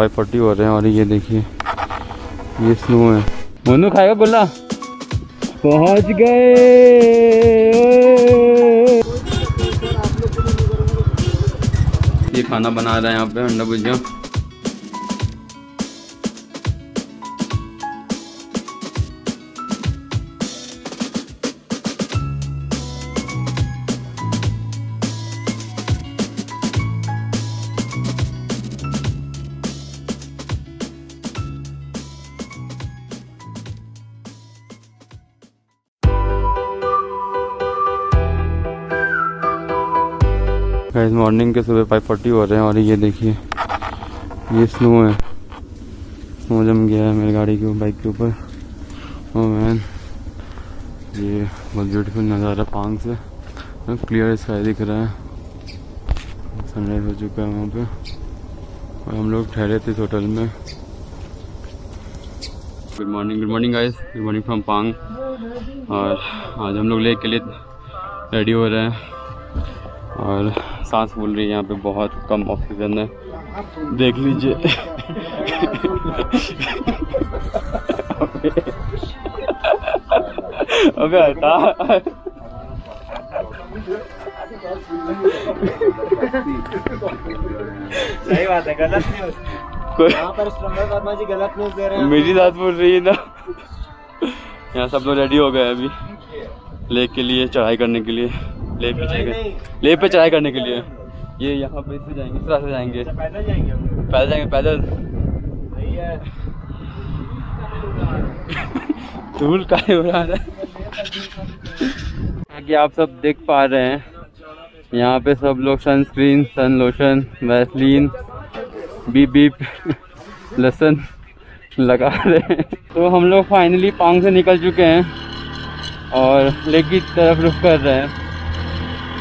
540 हो रहे हैं और ये देखिए ये स्नो है। मोनू खाएगा बोला। पहुंच गए। ये खाना बना रहे हैं यहाँ पे अंडा भुजिया। गाइस मॉर्निंग के सुबह 5:40 हो रहे हैं और ये देखिए ये स्नो है। स्नो जम गया है मेरी गाड़ी के बाइक के ऊपर। ओह मैन, ये बहुत ब्यूटीफुल नज़ारा पांग से। क्लियर स्काई दिख रहा है। सनराइज हो चुका है वहाँ पे और हम लोग ठहरे थे इस होटल में। Good morning guys, good morning from Pang. और आज हम लोग लेक के लिए रेडी हो रहे हैं और सांस फूल रही है यहाँ पे, बहुत कम ऑक्सीजन है, देख लीजिए। अबे हटा। सही बात है, गलत न्यूज़ यहाँ पर श्रमण शर्मा जी गलत न्यूज़ दे रहे हैं। मेरी सांस फूल रही है ना। यहाँ सब लोग रेडी हो गए अभी लेक के लिए चढ़ाई करने के लिए, लेक पे चढ़ाई करने के लिए। ये यहाँ पे इससे जाएंगे, इस रास्ते जाएंगे, पैदल। धूल का हो रहा है कि आप सब देख पा रहे हैं। यहाँ पे सब लोग sunscreen, sun lotion, vaseline, beep लहसुन लगा रहे हैं। तो हम लोग फाइनली पांग से निकल चुके हैं और लेक की तरफ रुख कर रहे हैं।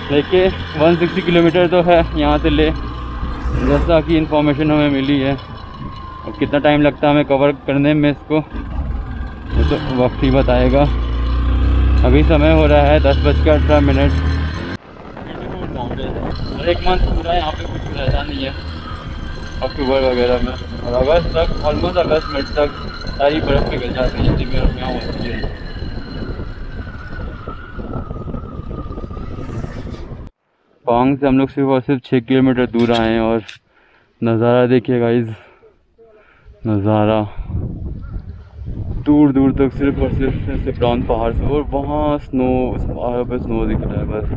देखिए 160 किलोमीटर तो है यहाँ से ले, जैसा कि इन्फॉर्मेशन हमें मिली है। अब कितना टाइम लगता है हमें कवर करने में इसको, ये तो वक्त ही बताएगा। अभी समय हो रहा है 10:18। हर एक मंथ पूरा यहाँ पे कुछ रहता नहीं है अक्टूबर वगैरह में, और अगस्त तक, ऑलमोस्ट अगस्त मिनट तक सारी बर्फ़ पिघल जाती है जितनी बर्फ यहाँ होती है। पांग से हम लोग सिर्फ और सिर्फ 6 किलोमीटर दूर आए हैं और नज़ारा देखिए गाइस, नज़ारा दूर दूर तक सिर्फ और सिर्फ ब्राउन पहाड़ से। और वहाँ स्नो, उस पहाड़ पर स्नो दिख रहा है बस।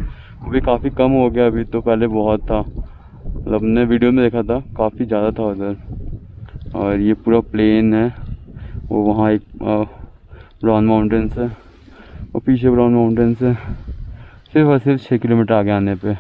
वो भी काफ़ी कम हो गया अभी, तो पहले बहुत था, मतलब हमने वीडियो में देखा था काफ़ी ज़्यादा था उधर। और ये पूरा प्लेन है, वो वहाँ एक ब्राउन माउंटेन्स है और पीछे ब्राउन माउंटेन्स है। सिर्फ और सिर्फ 6 किलोमीटर आगे आने पर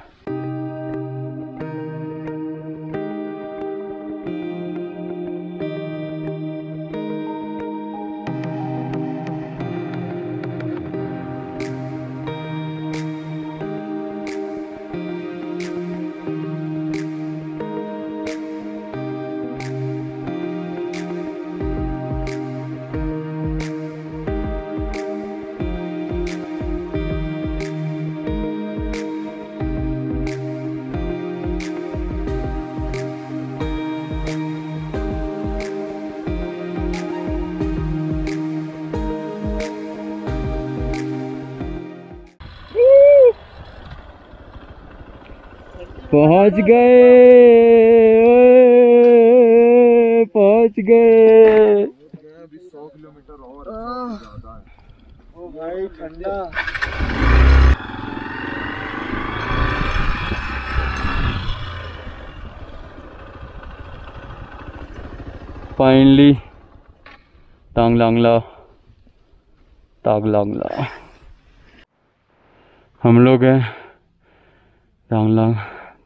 पहुंच गए, पहुंच गए। अभी 100 किलोमीटर और ज़्यादा है। ओ भाई ठंडा। फाइनली तांगलांग ला, तांगलांग ला हम लोग हैं।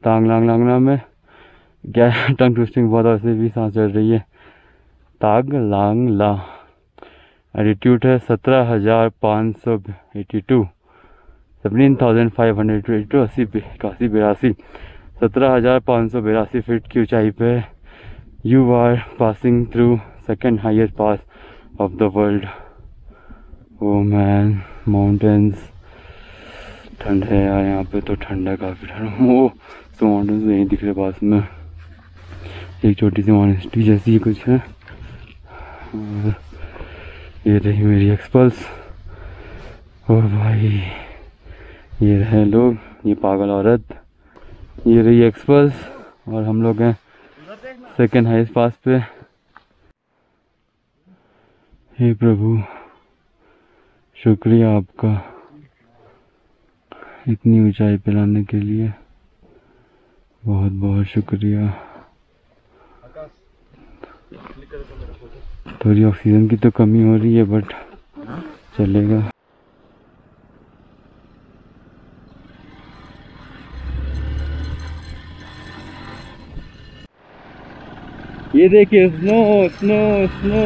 तांगलांग ला में गया टंग ट्विस्टिंग बहुत, और से भी सांस चल रही है। तांगलांग ला एटीट्यूड है 17,582, 17,582 17,582 फीट की ऊंचाई पे। You are passing through second highest pass of the world. Oh man, mountains ठंड है यार यहाँ पे, तो ठंडा काफ़ी ठंड। वो तो माउंटेन्स यहीं दिख रहे पास में। एक छोटी सी मॉनेस्ट्री जैसी कुछ है। और ये रही मेरी एक्सपल्स। और भाई ये रहे लोग, ये पागल औरत, ये रही एक्सपल्स। और हम लोग हैं सेकेंड हाईएस्ट पास पे। हे प्रभु शुक्रिया आपका इतनी ऊंचाई पे लाने के लिए, बहुत बहुत शुक्रिया। थोड़ी ऑक्सीजन की तो कमी हो रही है बट चलेगा। ये देखिए स्नो स्नो स्नो,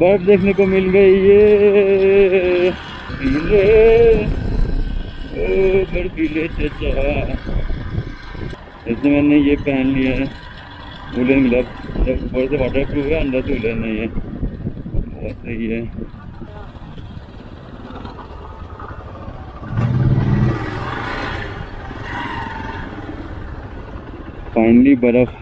बर्फ देखने को मिल गई। ये बर्फीले चचा, इसमें मैंने ये पहन लिया है वुलन ग्लव्स। जब ऊपर से वाटर प्रूफ है, अंदर से वुलन नहीं है। बहुत सही है। फाइनली बर्फ।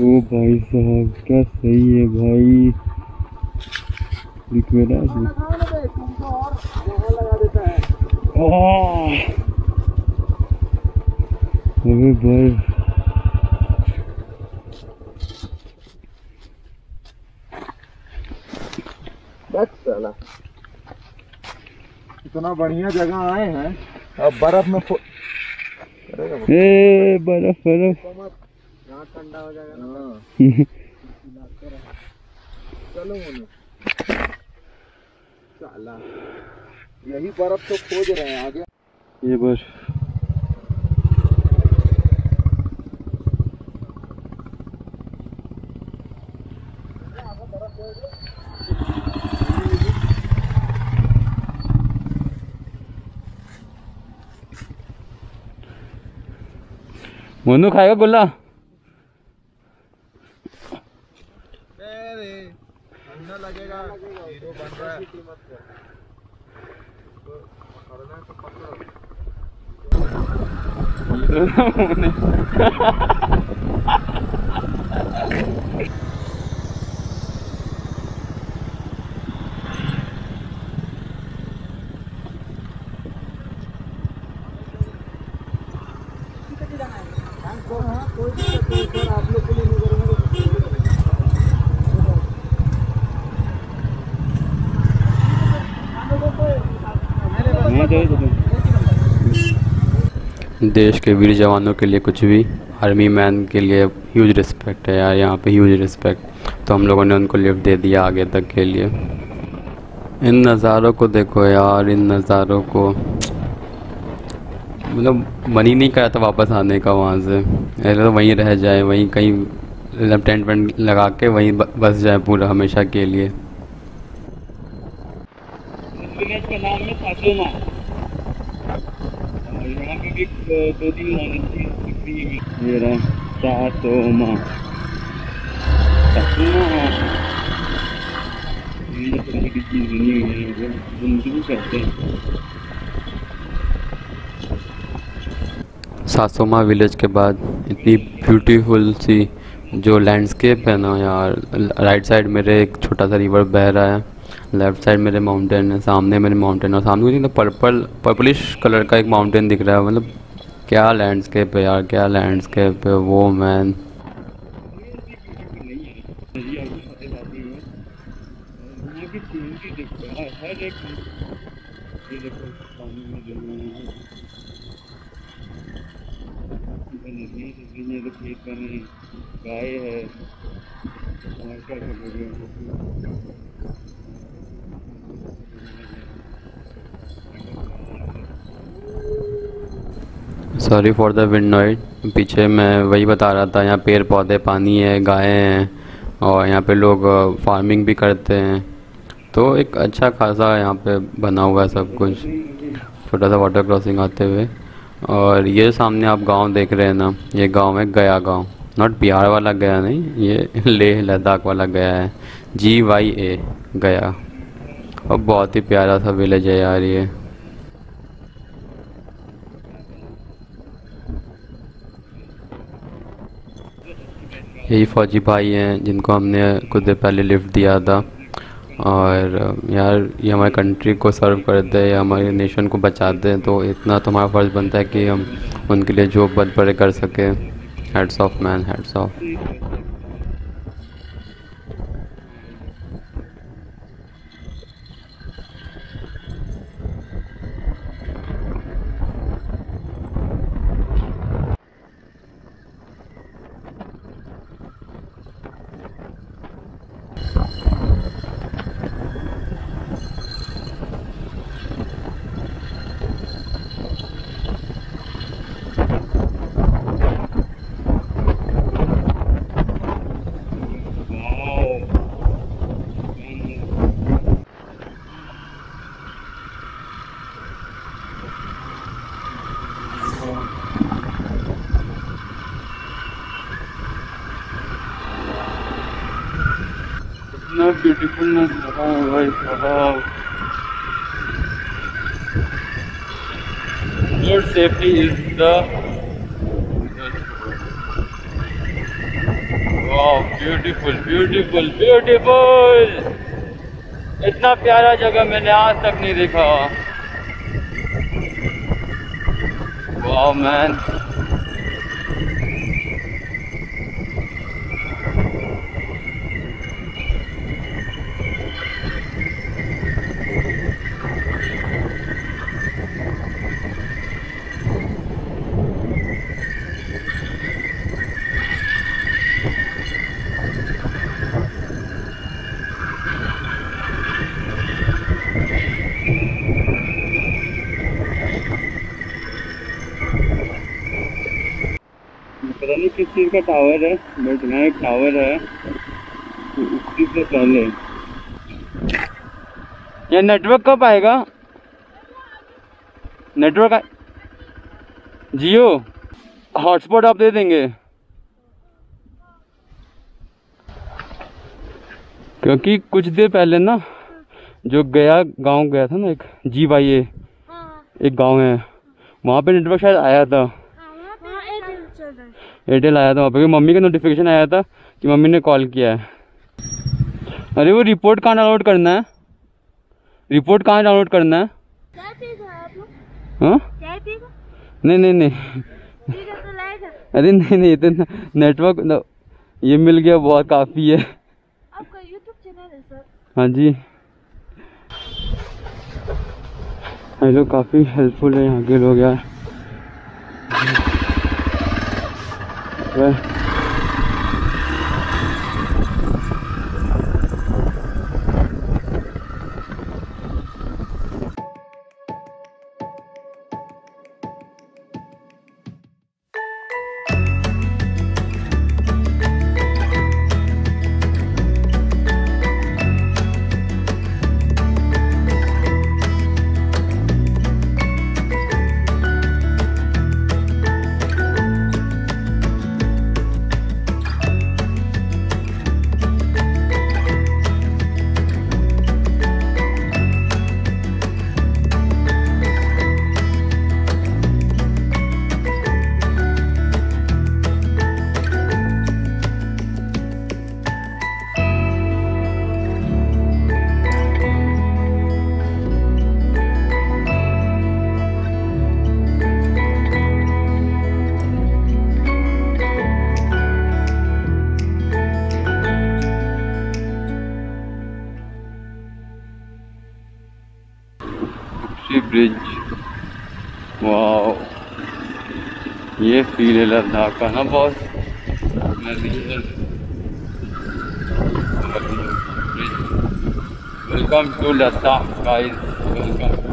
ओ भाई साहब क्या सही है भाई। दिख मेरा अबे भाई बस साला इतना बढ़िया जगह आए हैं, अब बर्फ में बर्फ बर्फ ठंडा हो जाएगा ना। चलो साला यही बर्फ तो खोज रहे हैं आगे। ये बस मोनू खाएगा गोला। आप लोग के लिए देश के वीर जवानों के लिए कुछ भी, आर्मी मैन के लिए ह्यूज रिस्पेक्ट है यार, यहाँ पे ह्यूज रिस्पेक्ट। तो हम लोगों ने उनको लिफ्ट दे दिया आगे तक के लिए। इन नज़ारों को देखो यार, इन नज़ारों को मतलब मन ही नहीं करा था वापस आने का वहाँ से। ऐसे तो वहीं रह जाए, वहीं कहीं टेंट वेंट लगा के वहीं बस जाए पूरा हमेशा के लिए। मेरा सातोमा सातोमा विलेज के बाद इतनी ब्यूटीफुल सी जो लैंडस्केप है ना यार। राइट साइड मेरे एक छोटा सा रिवर बह रहा है, लेफ़्ट साइड मेरे माउंटेन है, सामने मेरे माउंटेन और सामने मुझे तो पर्पलिश कलर का एक माउंटेन दिख रहा है। मतलब क्या लैंडस्केप है यार, क्या लैंडस्केप है वो मैन। गाय है और क्या sorry for the wind noise. पीछे मैं वही बता रहा था, यहाँ पेड़ पौधे, पानी है, गायें हैं और यहाँ पे लोग फार्मिंग भी करते हैं। तो एक अच्छा खासा यहाँ पे बना हुआ है सब कुछ। छोटा सा वाटर क्रॉसिंग आते हुए और ये सामने आप गांव देख रहे हैं ना, ये गांव है गया गांव। नॉट बिहार वाला गया नहीं, ये लेह लद्दाख वाला गया है, GYA गया। और बहुत ही प्यारा सा विलेज है यार ये। यही फ़ौजी भाई हैं जिनको हमने कुछ देर पहले लिफ्ट दिया था। और यार ये हमारे कंट्री को सर्व करते हैं, हमारे नेशन को बचाते हैं, तो इतना तो हमारा फ़र्ज़ बनता है कि हम उनके लिए जो बल पड़े कर सकें। Hats off man, hats off. Beautiful नज़ारा है भाई साहब। Road safety is the wow. Beautiful beautiful beautiful. इतना प्यारा जगह मैंने आज तक नहीं देखा। Wow man. किस चीज़ का टावर है, बट यहाँ एक टावर है उसकी से पहले। ये नेटवर्क कब आएगा? नेटवर्क जियो हॉटस्पॉट आप दे देंगे, क्योंकि कुछ देर पहले ना जो गया गांव गया था ना एक जी भाई, ये एक गांव है वहाँ पे नेटवर्क शायद आया था, एयरटेल आया था वहाँ पर। मम्मी का नोटिफिकेशन आया था कि मम्मी ने कॉल किया है। अरे वो रिपोर्ट कहाँ डाउनलोड करना है? रिपोर्ट कहाँ डाउनलोड करना है? हाँ नहीं नहीं नहीं तो अरे नहीं नहीं तो नेटवर्क ये मिल गया बहुत काफ़ी है आपका यूट्यूब चैनल है सर। हाँ जी हेलो। काफ़ी हेल्पफुल है यहाँ के लोग यार। Bridge wow. ये फील है लद्दाख का ना boss. Welcome to Ladakh guys, welcome.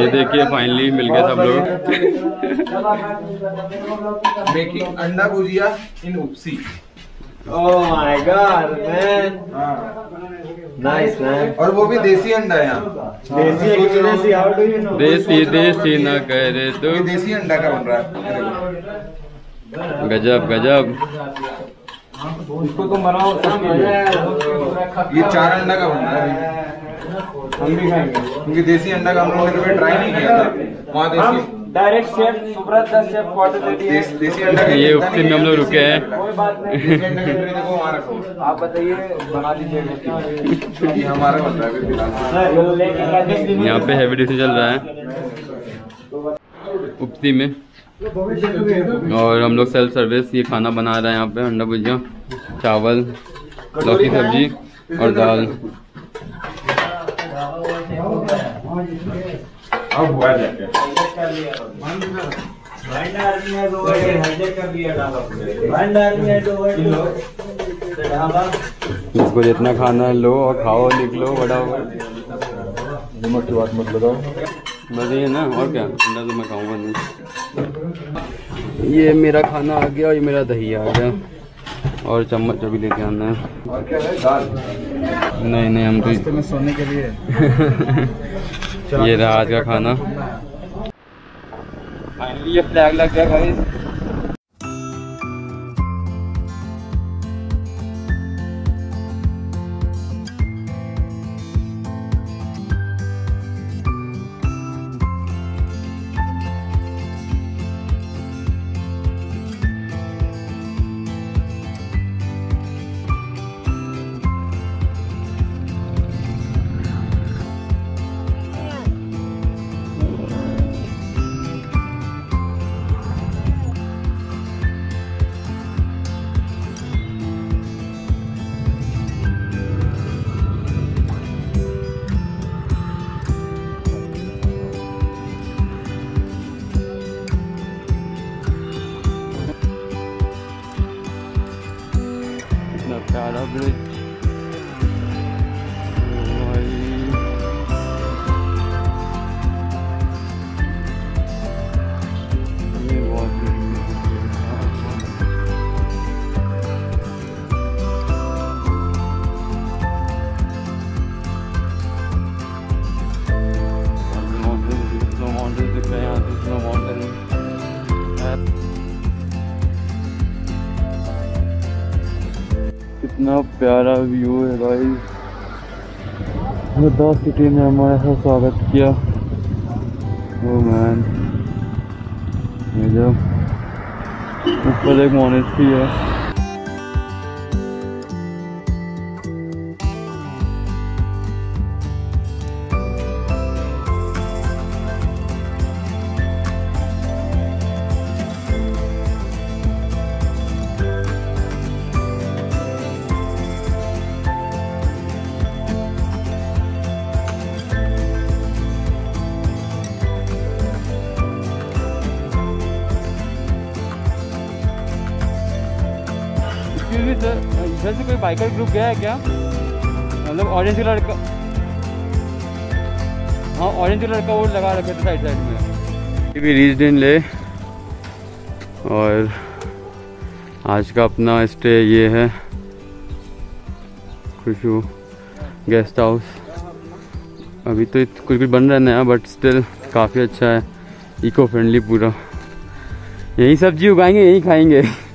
ये देखिए फाइनली मिल गए सब लोग। Making anda bhujiya in Upshi. Oh my god man, nice man. और वो भी देसी अंडा है यहाँ, desi. How do you know? Desi desi ना करे तो देसी अंडा का बन रहा है। गजब गजब। इसको तो मनाओ। ये चार अंडा का बना है, हम भी खाएंगे क्योंकि देसी अंडा का हम लोगों ने ट्राई नहीं किया था वहाँ। देसी डायरेक्ट शेफ सुब्रत का शेफ क्वार्टर देती है देसी अंडा का। ये उसके में हम लोग रुके हैं। कोई बात नहीं, देखो हमारा को आप बताइए बना दीजिए। ये हमारा बन रहा है फिलहाल। यहाँ पे हैवी डिश चल रहा है उपसी में, और हम लोग सेल्फ सर्विस ये खाना बना रहे हैं। यहाँ पे अंडा भुजिया, चावल, लौकी सब्जी और दाल। अब इसको जितना खाना लो और खाओ, निकलो बड़ा होगा। नमक की बात मत लगाओ, मजे है ना। और क्या अंडा तो मैं खाऊंगा नहीं। ये मेरा खाना आ गया और ये मेरा दही आ गया, और चम्मच अभी लेके आना है। और क्या है दाल? नहीं नहीं, हम तो सोने के लिए। ये रहा आज का खाना। फाइनली ये फ्लैग लग गया गाइस। कितना प्यारा व्यू है गाइस। लद्दाख सिटी ने हमारा सा स्वागत किया। ओ मैन, ये जो ऊपर एक मोनेस्ट्री है। इधर से कोई बाइकर ग्रुप गया है क्या? मतलब ऑरेंज कलर का, हाँ ऑरेंज कलर का वो लगा रखे थे साइड साइड में। ये भी रीच दिन ले, और आज का अपना स्टे ये है खुशबू गेस्ट हाउस। अभी तो कुछ भी बन रहा है नया, बट स्टिल काफ़ी अच्छा है, इको फ्रेंडली पूरा। यहीं सब्जी उगाएंगे, यहीं खाएंगे।